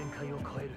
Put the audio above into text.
限界を超える。